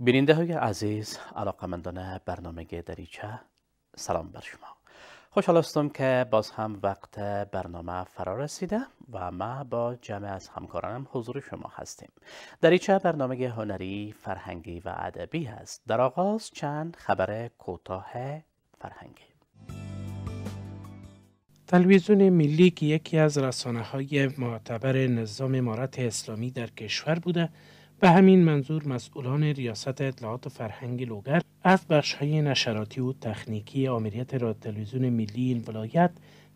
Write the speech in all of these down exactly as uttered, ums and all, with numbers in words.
بیننده های عزیز، علاقمندان برنامه دریچه، سلام بر شما. خوشحال هستم که باز هم وقت برنامه فرا رسیده و ما با جمع از همکارانم حضور شما هستیم. دریچه برنامه هنری، فرهنگی و ادبی است. در آغاز چند خبر کوتاه فرهنگی. تلویزیون ملی که یکی از رسانه‌های معتبر نظام امارت اسلامی در کشور بوده، به همین منظور مسئولان ریاست اطلاعات و فرهنگ لوگر از بخش‌های نشراتی و تکنیکی آمریت را تلویزیون ملی این ولایت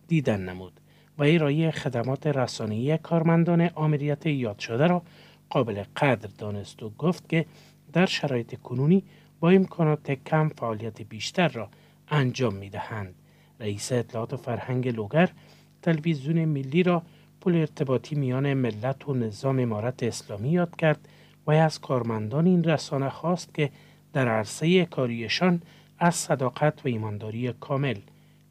دیدن نمود و ارائه خدمات رسانه‌ای کارمندان آمریت یاد شده را قابل قدر دانست و گفت که در شرایط کنونی با امکانات کم فعالیت بیشتر را انجام می‌دهند. رئیس اطلاعات و فرهنگ لوگر تلویزیون ملی را پل ارتباطی میان ملت و نظام امارت اسلامی یاد کرد و از کارمندان این رسانه خواست که در عرصه کاریشان از صداقت و ایمانداری کامل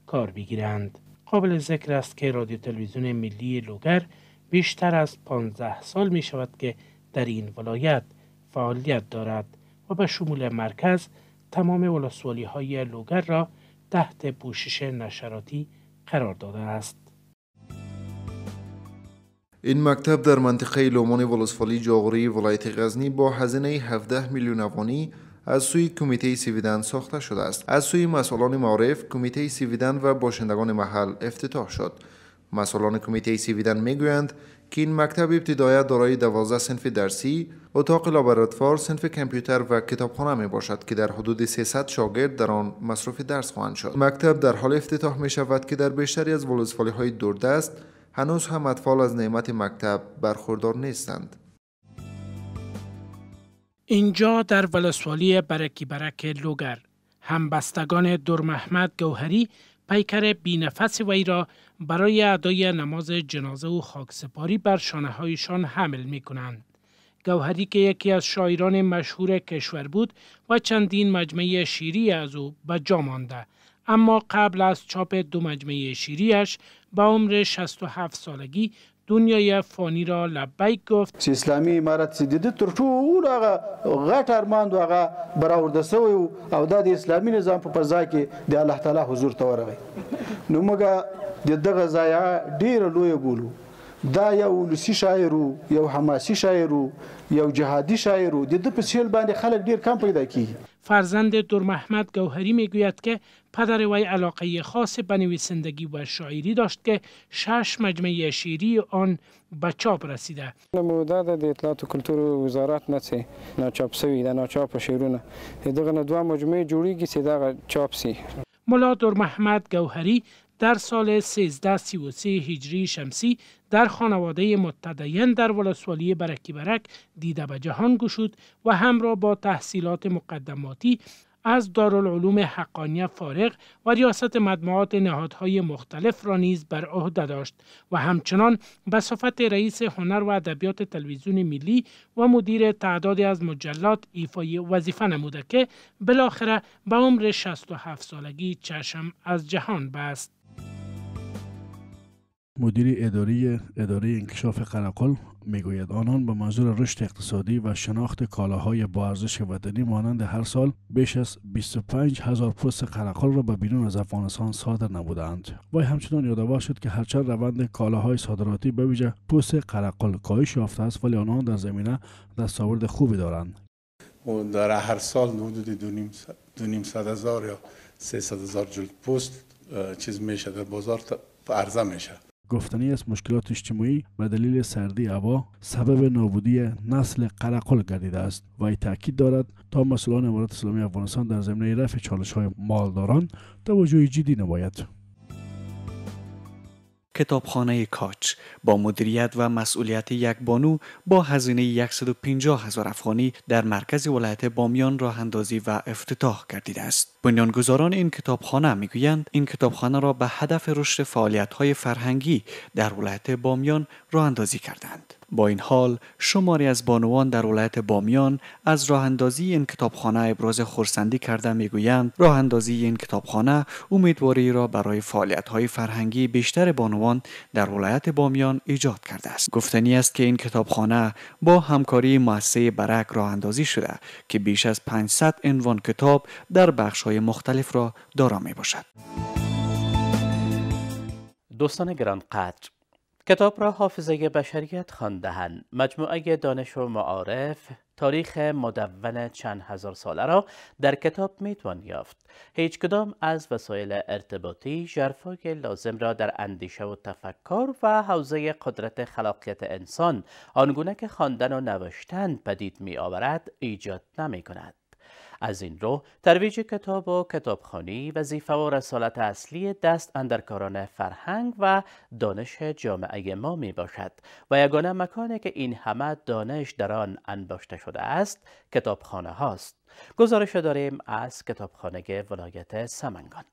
کار بگیرند. قابل ذکر است که رادیو تلویزیون ملی لوگر بیشتر از پانزده سال می شود که در این ولایت فعالیت دارد و به شمول مرکز تمام ولسوالی های لوگر را تحت پوشش نشراتی قرار داده است. این مکتب در منطقه لومان ولسوالی جاغوری ولایت غزنی با هزینه هفده میلیون افغانی از سوی کمیته سیویدن ساخته شده است. از سوی مسئولان معارف، کمیته سیویدن و باشندگان محل افتتاح شد. مسئولان کمیته سیویدن میگویند که این مکتب ابتدایا دارای دوازده صنف درسی، اتاق لابراتوار، صنف کامپیوتر و کتابخانه می باشد که در حدود سیصد شاگرد در آن مصروف درس خواهند شد. مکتب در حال افتتاح می شود که در بیشتری از ولسوالی های دوردست هنوز هم اطفال از نعمت مکتب برخوردار نیستند. اینجا در ولسوالی برکی برک لوگر، همبستگان دور محمد گوهری پیکر بی‌نفس وی را برای ادای نماز جنازه و خاکسپاری بر شانه‌هایشان حمل می‌کنند. گوهری که یکی از شاعران مشهور کشور بود و چندین مجموعه شیری از او به جا مانده، اما قبل از چاپ دو مجموعه شیریش با عمر شصت و هفت سالگی دنیای فانی را لبیک گفت. چه اسلامی امارت دیده تر ټول هغه غټ ارمان و هغه برآورده سوی او د اسلامي نظام په فضا کې د الله تعالی حضور ته ورغی، نو موږ د دغه ځای ډیر لوی ګولو. دا یو ولسی شاعر او یو حماسي شاعر او یو جهادي شاعر او د په شیل باندې خلک ډیر کم پیدا کیږي. فرزند دور محمد گوهری میگوید که پدر وی علاقه خاص به نویسندگی و شاعری داشت که شش مجموعه شعری آن به چاپ رسیده. مداد د اطلاعات و کلتور وزارت نه نه چاپ شوی نه چاپ شعرونه دغه نه دوه مجموعه جوړیږي چې دغه چاپ سی. مولا دور محمد گوهری در سال سیزده سی و سه هجری شمسی در خانواده متدین در ولسوالی برکی برک دیده به جهان گشود و همراه با تحصیلات مقدماتی از دارالعلوم حقانیه فارغ و ریاست مجموعات نهادهای مختلف را نیز بر عهده داشت و همچنان به صفت رئیس هنر و ادبیات تلویزیون ملی و مدیر تعدادی از مجلات ایفای وظیفه نموده که بالاخره به عمر شصت و هفت سالگی چشم از جهان بست. مدیر اداری اداره انکشاف قرهقل میگوید آنان به منظور رشد اقتصادی و شناخت کالاهای با ارزش وطنی مانند هر سال بیش از بیست و پنج هزار پست قرهقل را به بیرون از افغانستان صادر نمودند. وی همچنان یادآور شد که هرچند روند کالاهای صادراتی به ویژه پست قرهقل کاهش یافته است، ولی آنان در زمینه دستاورد خوبی دارند. در هر سال حدود دو و نیم صد هزار یا سیصد هزار جلد پست چیز میشه در بازار عرضه میشه. گفتنی از مشکلات اجتماعی و دلیل سردی هوا سبب نابودی نسل قرهقل گردیده است و ای تاکید دارد تا مسئولان امارت اسلامی افغانستان در زمینه رفع چالش‌های مالداران توجه جدی نمایند. کتابخانه کاج با مدیریت و مسئولیت یک بانو با هزینه صد و پنجاه هزار افغانی در مرکز ولایت بامیان راه اندازی و افتتاح گردیده است. بنیانگذاران این کتابخانه میگویند این کتابخانه را به هدف رشد فعالیت‌های فرهنگی در ولایت بامیان راه اندازی کردند. با این حال شماری از بانوان در ولایت بامیان از راه اندازی این کتابخانه ابراز خرسندی کرده میگویند راه اندازی این کتابخانه امیدواری را برای فعالیت‌های فرهنگی بیشتر بانوان در ولایت بامیان ایجاد کرده است. گفتنی است که این کتابخانه با همکاری مؤسسه برک راه اندازی شده که بیش از پانصد عنوان کتاب در بخش‌های مختلف را دارا میباشد. دوستان گرانقدر، کتاب را حافظه بشریت خوانده‌اند، مجموعه دانش و معارف، تاریخ مدون چند هزار ساله را در کتاب میتوان یافت. هیچ کدام از وسایل ارتباطی ژرفای لازم را در اندیشه و تفکر و حوزه قدرت خلاقیت انسان آنگونه که خواندن و نوشتن پدید می آورد ایجاد نمی کند. از این رو ترویج کتاب و کتابخوانی وظیفه و رسالت اصلی دست اندرکاران فرهنگ و دانش جامعه ما می باشد و یگانه مکانی که این همه دانش در آن انباشته شده است کتابخانه هاست. گزارش داریم از کتابخانه ولایت سمنگان.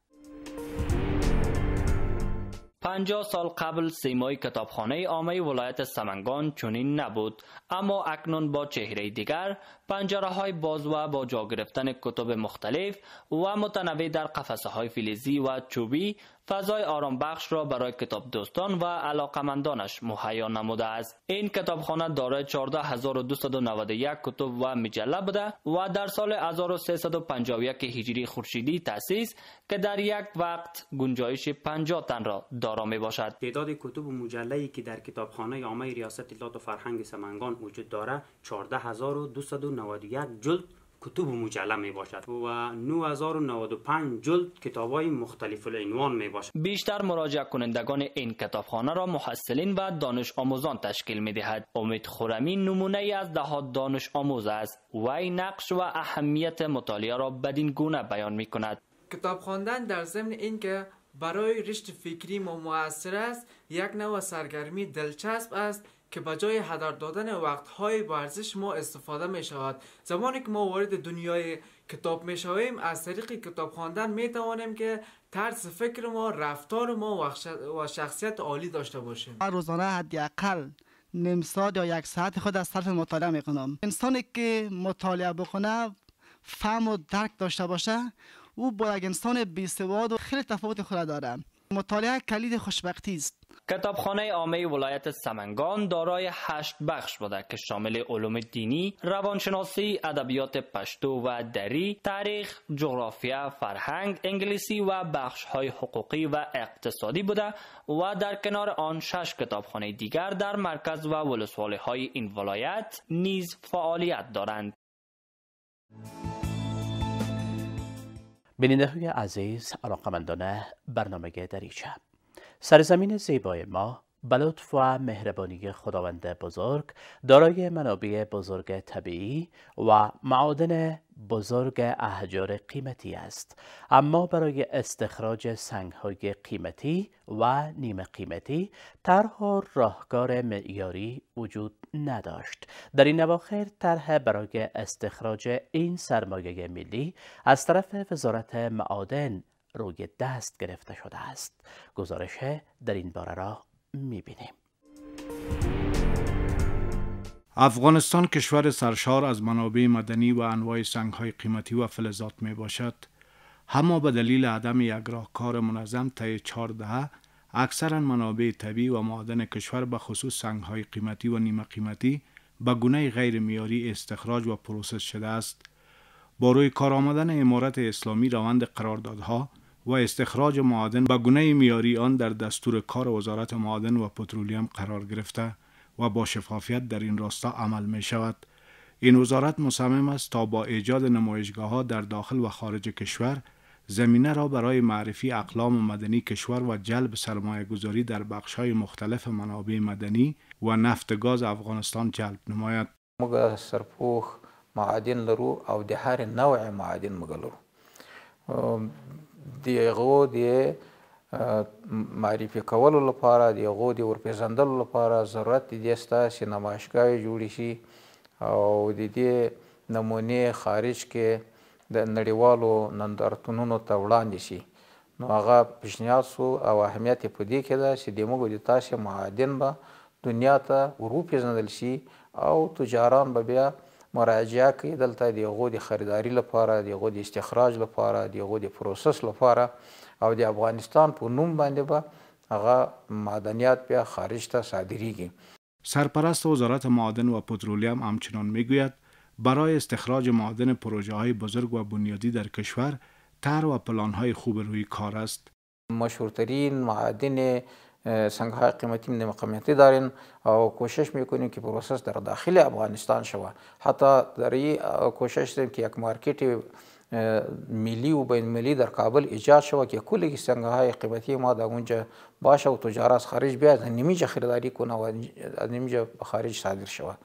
پنجاه سال قبل سیمای کتابخانه عامه ولایت سمنگان چنین نبود، اما اکنون با چهره دیگر، پنجره های باز و با جا گرفتن کتب مختلف و متنوع در قفسه های فلزی و چوبی، فضای آرام بخش را برای کتاب دوستان و علاقمندانش مهیا نموده است. این کتابخانه دارای چهارده هزار و دویست و نود و یک کتب و مجله بوده و در سال هزار و سیصد و پنجاه و یک هجری خورشیدی تأسیس که در یک وقت گنجایش پنجاه تن را دارا می باشد. تعداد کتب و مجله‌ای که در کتابخانه عامه ریاست اطلاعات و فرهنگ سمنگان وجود دارد چهارده هزار و دویست و نود و یک جلد کتب و مجله می باشد و نه هزار و نود و پنج جلد کتاب‌های مختلف العنوان می باشد. بیشتر مراجعه کنندگان این کتابخانه را محصلین و دانش آموزان تشکیل می دهد. امید خرمی نمونه ای از دهات دانش آموز است و این نقش و اهمیت مطالعه را بدین گونه بیان می کند. کتاب خواندن در ضمن اینکه برای رشد فکری ما مؤثر است، یک نوع سرگرمی دلچسب است که به جای هدر دادن وقت‌های با ارزش ما استفاده می شود. زمانی که ما وارد دنیای کتاب می شویم، از طریق کتاب خواندن می توانیم که طرز فکر ما، رفتار ما و شخصیت عالی داشته باشیم. هر روزانه حداقل نیم ساعت یا یک ساعت خود از صرف مطالعه می کنم. انسانی که مطالعه بکنه، فهم و درک داشته باشه، او با یک انسان بی‌سواد و خیلی تفاوت خود داره. مطالعه کلید خوشبختی است. کتابخانه عامه ولایت سمنگان دارای هشت بخش بوده که شامل علوم دینی، روانشناسی، ادبیات پشتو و دری، تاریخ، جغرافیا، فرهنگ، انگلیسی و بخش‌های حقوقی و اقتصادی بوده و در کنار آن شش کتابخانه دیگر در مرکز و ولسوالی‌های این ولایت نیز فعالیت دارند. بیننده‌های عزیز، علاقه‌مندانه برنامه دریچه، سرزمین زیبای ما به لطف و مهربانی خداوند بزرگ دارای منابع بزرگ طبیعی و معادن بزرگ احجار قیمتی است، اما برای استخراج سنگ‌های قیمتی و نیمه قیمتی طرح و راهکار معیاری وجود نداشت. در این اواخر طرح برای استخراج این سرمایه ملی از طرف وزارت معادن روی دست گرفته شده است. گزارش در این باره را می‌بینیم. افغانستان کشور سرشار از منابع مدنی و انواع سنگ‌های قیمتی و فلزات می باشد، اما به دلیل عدم یک راهکار منظم طی چهار دهه اکثرا منابع طبیعی و معادن کشور به خصوص سنگ‌های قیمتی و نیمه قیمتی به گونه غیر معیاری استخراج و پروسس شده است. با روی کار آمدن امارت اسلامی روند قراردادها و استخراج معادن به گونه معیاری آن در دستور کار وزارت معادن و پترولیم قرار گرفته و با شفافیت در این راستا عمل می شود. این وزارت مصمم است تا با ایجاد نمایشگاه‌ها در داخل و خارج کشور زمینه را برای معرفی اقلام مدنی کشور و جلب سرمایه گذاری در بخش‌های مختلف منابع مدنی و نفت گاز افغانستان جلب نماید. مگه سرپوخ معادن لرو او د هر نوع معادن مگلو دیغو دی معرفی کولو لپاره، دیغو دی ورپیژندلو لپاره ضرورت دی استه چې نمایشګاه جوړ شي او د دې نمونه خارج کې د نړیوالو نندارتونونو ته وړاندې شي. نو هغه پیشنهاد شو او اهمیت یې په دې کې ده چې د موږ د تاسې معادن به دنیا ته وروپېژندل شي او تجاران به بیا مراجعه کوي دلته د هغو د خریداري لپاره، د هغو د استخراج لپاره، د هغو د پروسس لپاره، او د افغانستان په نوم باندې به هغه معدنیات بیا خارج ته صادریږي. سرپرست وزارت معادن و پترولیم همچنان میگوید برای استخراج معادن پروژه های بزرگ و بنیادی در کشور طرح و پلان های خوب روی کار است. مشهورترین معادن سنگ های قیمتی من مقامیتی داریم و کوشش میکنیم که پروسس در داخل افغانستان شود. حتی در این کوشش داریم که یک مارکت ملی و بین المللی در کابل ایجاد شود که کلی سنگ های قیمتی ما در اونجا باشه و تجار از خارج بیاد نمیجا خریداری کنه و نمیجا خارج صادر شود.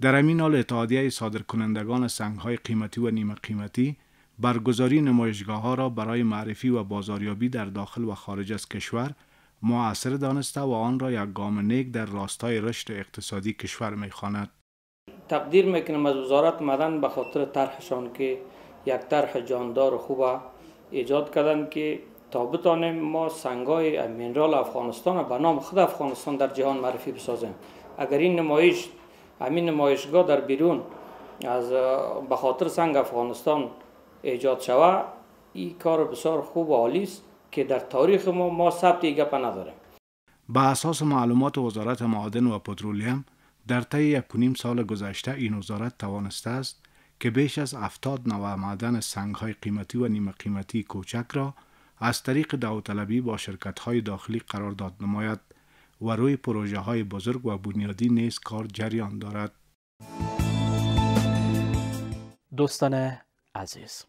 در همین حال اتحادیه صادرکنندگان سنگ های قیمتی و نیمه قیمتی برگزاری نمایشگاه ها را برای معرفی و بازاریابی در داخل و خارج از کشور مؤثر دانسته و آن را یک گام نیک در راستای رشد اقتصادی کشور میخواند. تقدیر میکنم از وزارت معدن به خاطر طرحشان که یک طرح جاندار خوب ایجاد کردن که تا بتانیم ما سنگای منرال افغانستان را به نام خود افغانستان در جهان معرفی بسازیم. اگر این نمایش همین نمایشگاه در بیرون از به خاطر سنگ افغانستان ایجاد شود، این کار بسیار خوب و عالی است که در تاریخ ما ما ثبت گپ نداریم. با اساس معلومات وزارت معادن و پترولیم در طی یک و نیم سال گذشته این وزارت توانسته است که بیش از هفتاد نوع معدن سنگ‌های قیمتی و نیمه قیمتی کوچک را از طریق داوطلبی با شرکت‌های داخلی قرارداد نماید و روی پروژه‌های بزرگ و بنیادی نیز کار جریان دارد. دوستان عزیز،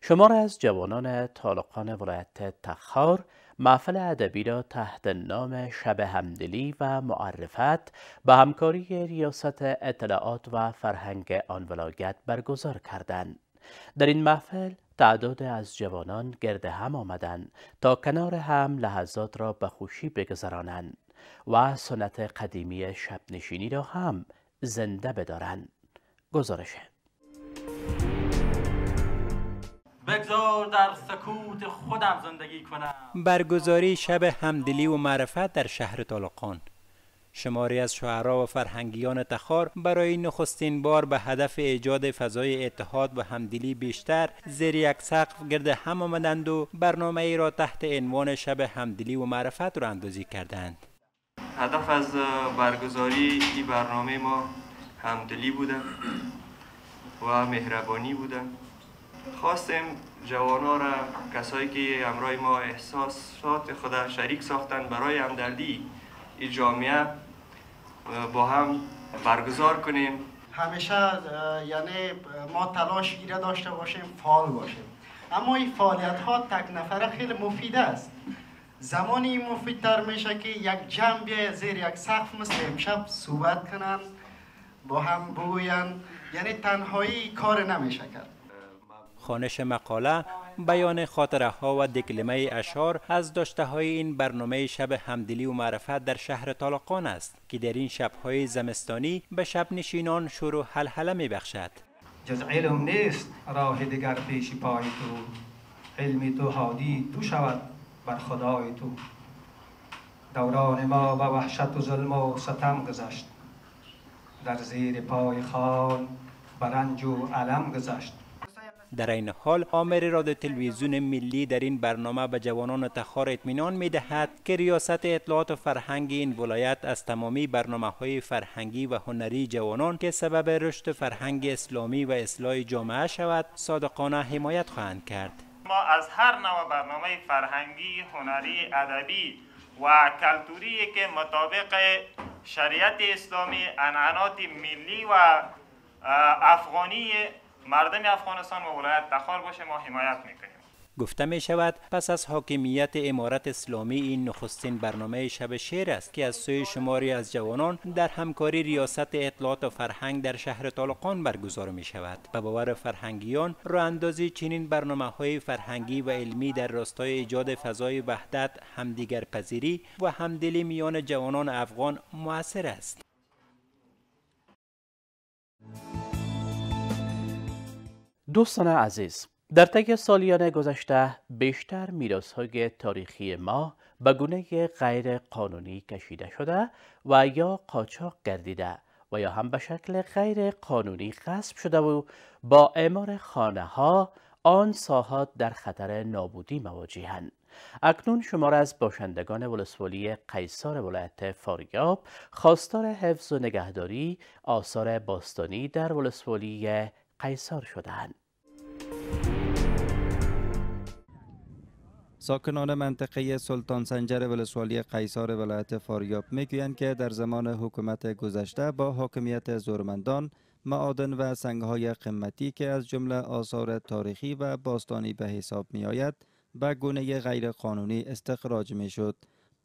شمار از جوانان طالقان ولایت تخار محفل ادبی را تحت نام شب همدلی و معرفت به همکاری ریاست اطلاعات و فرهنگ آن ولایت برگزار کردند. در این محفل تعداد از جوانان گرد هم آمدند تا کنار هم لحظات را به خوشی بگذرانند و سنت قدیمی شب نشینی را هم زنده بدارند. گزارش بگذار در سکوت خودم زندگی کنم. برگزاری شب همدلی و معرفت در شهر طالقان، شماری از شعرا و فرهنگیان تخار برای نخستین بار به هدف ایجاد فضای اتحاد و همدلی بیشتر زیر یک سقف گرد هم آمدند و برنامه ای را تحت عنوان شب همدلی و معرفت را اندازی کردند. هدف از برگزاری این برنامه ما همدلی بودن و مهربانی بودن. خواستیم جوانان را، کسایی که همراه ما احساسات خود شریک ساختن، برای همدردی این جامعه با هم برگزار کنیم. همیشه یعنی ما تلاش گیره داشته باشیم، فعال باشیم، اما این فعالیت ها تک نفره خیلی مفید است. زمانی مفیدتر میشه که یک جمع زیر یک سقف مثل امشب صحبت کنن، با هم بگوین، یعنی تنهایی کار نمیشه کرد. خوانش مقاله، بیان خاطره ها و دکلمه اشعار از داشته های این برنامه شب همدلی و معرفت در شهر طالقان است که در این شب های زمستانی به شب نشینان شور و هلهله می بخشد. جز علم نیست راه دیگر پیش پای تو، علم تو هادی تو شود بر خدای تو. دوران ما با وحشت و ظلم و ستم گذشت، در زیر پای خان برنج و علم گذشت. در این حال آمر رادیو تلویزیون ملی در این برنامه به جوانان تخار اطمینان می‌دهد که ریاست اطلاعات و فرهنگ این ولایت از تمامی برنامه‌های فرهنگی و هنری جوانان که سبب رشد فرهنگ اسلامی و اصلاح جامعه شود صادقانه حمایت خواهند کرد. ما از هر نوع برنامه فرهنگی، هنری، ادبی و کلتوری که مطابق شریعت اسلامی، عنعنات ملی و افغانی مردم افغانستان و ولایت تخار باشه ما حمایت میکنیم. گفته می شود پس از حاکمیت امارت اسلامی این نخستین برنامه شب شعر است که از سوی شماری از جوانان در همکاری ریاست اطلاعات و فرهنگ در شهر طالقان برگزار می شود. به باور فرهنگیان راه اندازی چنین برنامه های فرهنگی و علمی در راستای ایجاد فضای وحدت، همدیگر پذیری و همدلی میان جوانان افغان مؤثر است. دوستان عزیز، در طی سالیان گذشته بیشتر میراث‌های تاریخی ما به گونه غیر قانونی کشیده شده و یا قاچاق گردیده و یا هم به شکل غیر قانونی غصب شده و با اعمار خانه ها آن ساحات در خطر نابودی مواجهند. اکنون شمار از باشندگان ولسوالی قیصار ولایت فاریاب خواستار حفظ و نگهداری آثار باستانی در ولسوالی قیصار شده‌اند. ساکنان منطقه سلطان سنجر ولسوالی قیصار ولایت فاریاب میگویند که در زمان حکومت گذشته با حاکمیت زورمندان معادن و سنگهای قیمتی که از جمله آثار تاریخی و باستانی به حساب می آید به گونه غیر قانونی استخراج می شد.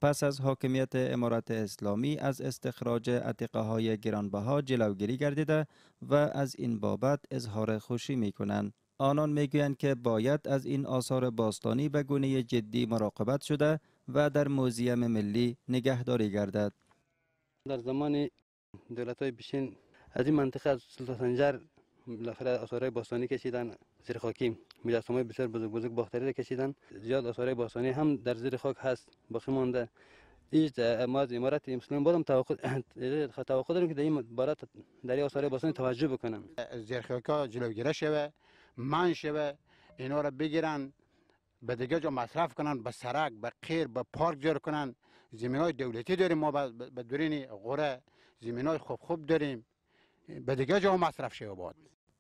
پس از حاکمیت امارت اسلامی از استخراج عتیقه های گرانبها جلوگیری گردیده و از این بابت اظهار خوشی می کنند. آنان میگویند که باید از این آثار باستانی به گونه جدی مراقبت شده و در موزیم ملی نگهداری گردد. در زمان دولت‌های پیشین از این منطقه از سلطانسنجر بالاخره آثار باستانی کشیدن، زیر خاکی مجسمه‌های بسیار بزرگ بزرگ باختری کشیدن. زیاد آثار باستانی هم در زیر خاک هست باقی مانده. ایج ما از امارت اسلامی بودم توقع داریم که در این بارت در آثار باستانی توجه بکنم، زیر خاک‌ها جلوگیری شود، من شوه، اینا را بگیرن به دیگه جا مصرف کنن، به سرک، به قیر، به پارک جور کنن. زمین های دولتی داریم ما، به دورین غره زمین های خوب خوب داریم، به دیگه جا مصرف شوه باید.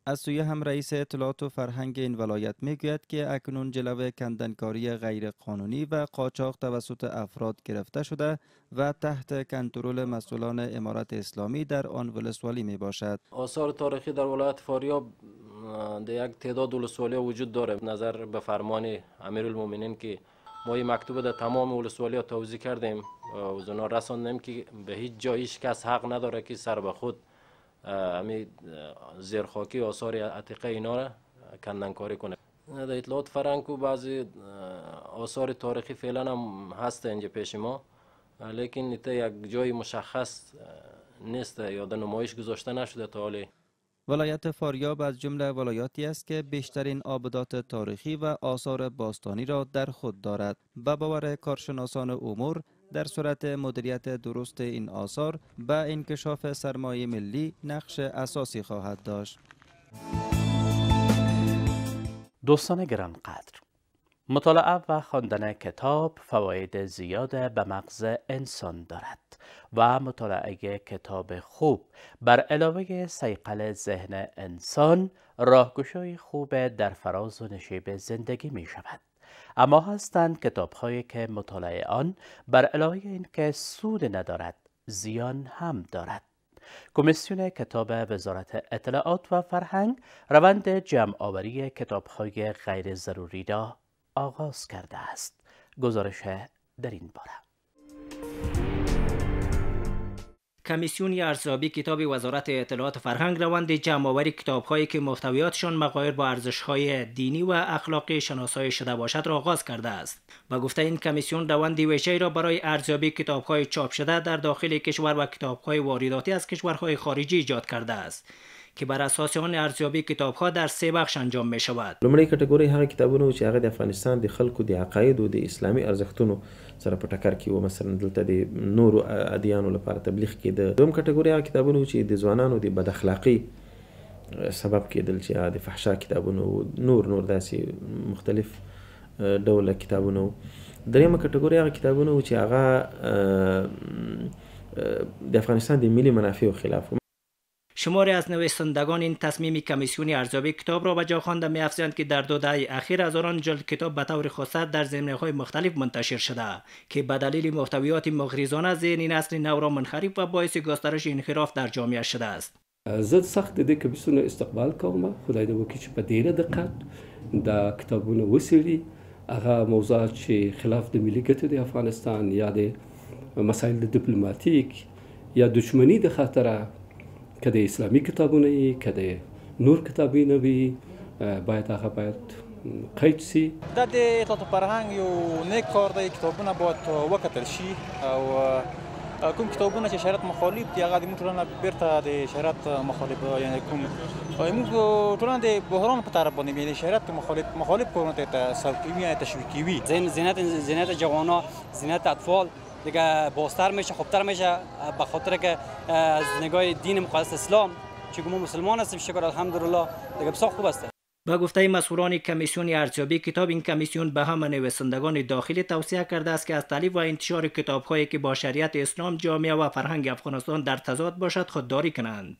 از سوی هم رئیس اطلاعات و فرهنگ این ولایت میگوید که اکنون جلو کندنکاری غیر قانونی و قاچاق توسط افراد گرفته شده و تحت کنترل مسئولان امارت اسلامی در آن ولسوالی می باشد. آثار تاریخی در ولایت فاریاب در یک تعداد ولسوالی وجود داره. نظر به فرمان امیرالمومنین که ما این مکتوب در تمام ولسوالی‌ها توزیع کردیم و زنا رساندیم که به هیچ جایش کس حق نداره که سر به خود امی زیرخاکی آثار عتیقه اینا را کندنکاری کنه. در اطلاعات فرهنگ و بعضی آثار تاریخی فعلا هم هست اینجا پیش ما، لیکن یک جای مشخص نیست یا در نمایش گذاشته نشده تا حالا. ولایت فاریاب از جمله ولایاتی است که بیشترین آبدات تاریخی و آثار باستانی را در خود دارد. به باور کارشناسان امور، در صورت مدیریت درست این آثار به انکشاف سرمایه ملی نقش اساسی خواهد داشت. دوستان گرانقدر، مطالعه و خواندن کتاب فواید زیاد به مغز انسان دارد و مطالعه کتاب خوب بر علاوه صیقل ذهن انسان راهگشای خوب در فراز و نشیب زندگی می شود. اما هستند کتاب‌هایی که مطالعه آن بر علاوه اینکه سود ندارد زیان هم دارد. کمیسیون کتاب وزارت اطلاعات و فرهنگ روند جمع‌آوری کتاب‌های غیر ضروری را آغاز کرده است. گزارش در این باره. کمیسیون ارزیابی کتاب وزارت اطلاعات فرهنگ روند جمع‌آوری کتاب‌هایی که محتویاتشان مغایر با ارزش‌های دینی و اخلاقی شناسایی شده باشد را آغاز کرده است. با گفته این کمیسیون، روند ویژه‌ای را برای ارزیابی کتاب‌های چاپ شده در داخل کشور و کتاب‌های وارداتی از کشورهای خارجی ایجاد کرده است که بر اساس آن ارزیابی کتاب‌ها در سه بخش انجام می‌شود. لومړی کټګوري هغه کتابونه چې هغه د افغانستان د خلکو د عقاید او د اسلامي ارزښتونو سره په ټکر کې و، مثلا دلته د نورو ادیانو لپاره تبلیغ کېده. دوم کټګوري هغه کتابونه چې د ځوانانو د بد اخلاقی سبب کېدل، چې د فحشا کتابونه نور نور داسې مختلف ډول کتابونه. دریم کټګوري هغه کتابونه چې هغه د افغانستان د ملي منافعو خلاف. شماری از نویسندگان این تصمیم کمیسیون ارزیابی کتاب را به جا خوانده می‌افزایند که در دو دهه اخیر هزاران جلد کتاب به طور خاص در زمینه‌های مختلف منتشر شده که به دلیل محتویات مغریزانه ذهن نسل نو را منحرف و باعث گسترش انحراف در جامعه شده است. زد سخت دید کمیسیون استقبال کوم، خدای دې وکړي چې په ډیره دقت د کتابونو وسیلې هغه موضوعات چې خلاف د ملي ګټو د افغانستان یا د مسایل دیپلماتیک یا دښمنی د خطره که د اسلامی کتابونه ای که د نور کتابونه وي باید هغه باید قید سي. دا د اطلاعات فرهنګ یو نیک کار دی، کتابونه باید وکتل شي او کوم کتابونه چې شریعت مخالف دي هغه موږ ټولنه بیرته د شریعت مخالف یعنی کوم موږ ټولنه د بحران په طرف باندې یعنی شریعت مخالف مخالف کورونه ته سوقیوی یا تشویقیوی زین زینت زینت جوانا زینت اطفال دیگه باستر میشه خوبتر میشه به خاطر که از نگاه دین مقدس اسلام چون ما مسلمان هستیم شکر الحمدلله دیگه بسیار خوب است. با گفته مسئولان کمیسیون ارزیابی کتاب، این کمیسیون به همه نویسندگان داخلی توصیه کرده است که از تالیف و انتشار کتاب‌هایی که با شریعت اسلام، جامعه و فرهنگ افغانستان در تضاد باشد خودداری کنند.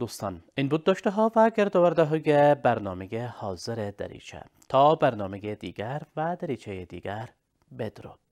دوستان، این بود داشته ها و گردآورده های برنامه حاضر دریچه. تا برنامه دیگر و دریچه دیگر بدرود.